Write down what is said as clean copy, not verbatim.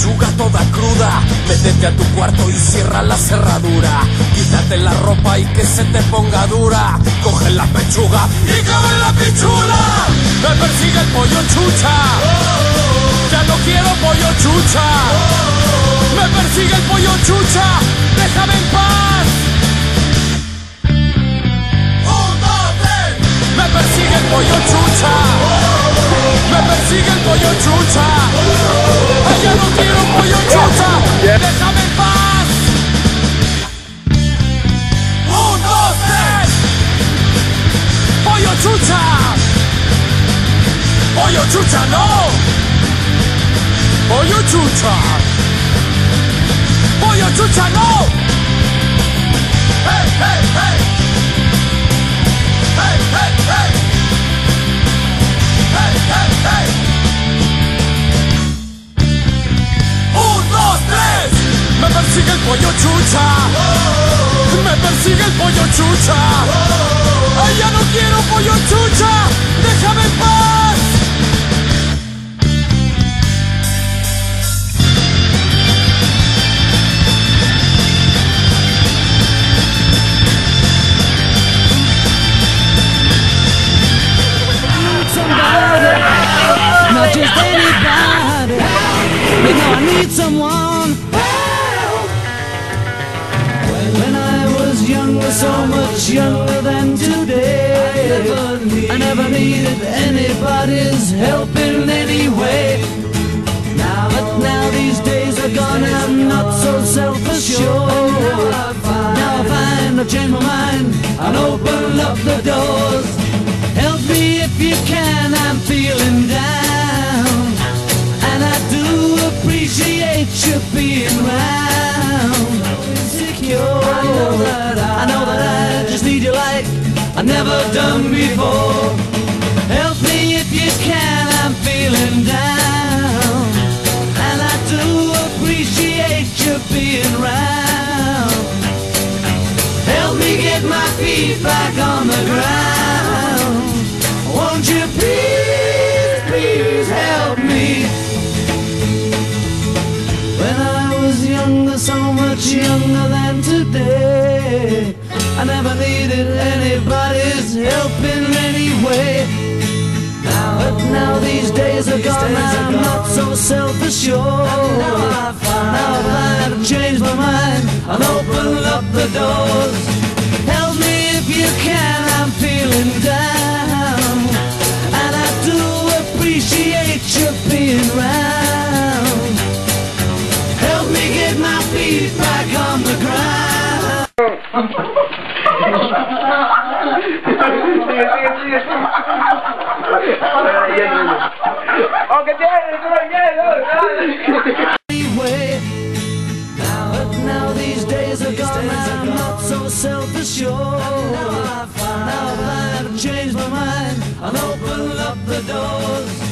lechuga toda cruda. Métete a tu cuarto y cierra la cerradura. Quítate la ropa y que se te ponga dura. Coge la pechuga y cabe la pichula. Me persigue el pollo chucha. Ya no quiero pollo chucha. Me persigue el pollo chucha. Déjame en paz. Me persigue el pollo chucha. Me persigue el pollo chucha. Ya no quiero pollo chucha. Déjame en paz. 1, 2, 3. Pollo chucha. Pollo chucha no. Pollo chucha. Pollo chucha no. Hey, hey, hey. Hey, hey, hey. Hey, hey, hey. 1, 2, 3. Me persigue el pollo chucha. Me persigue el pollo chucha. Ay, ya no quiero pollo chucha. Déjame en paz. Not just anybody. You know I need someone. When I was younger, so much younger than today, I never needed anybody's help in any way. But now these days are gone, I'm not so self-assured. Now I find I've changed my mind, I'll open up the doors. Help me if you can, I'm feeling down, and I do appreciate you being round. Insecure, I know that I just need you like I've never done before. Help me if you can, I'm feeling down, and I do appreciate you being round. Help me get my feet back on the ground. Won't you please, please help me? When I was younger, so much younger than today, I never needed anybody's help in any way. But now these days are gone, I'm not so self-assured. Now I've changed my mind, I'll open up the doors. Help me if you can, I'm feeling down. Appreciate you being round. Help me get my feet back on the ground. Anyway, now these days are gone, I'm not so self-assured. Now I've changed my mind, I'll open up the doors.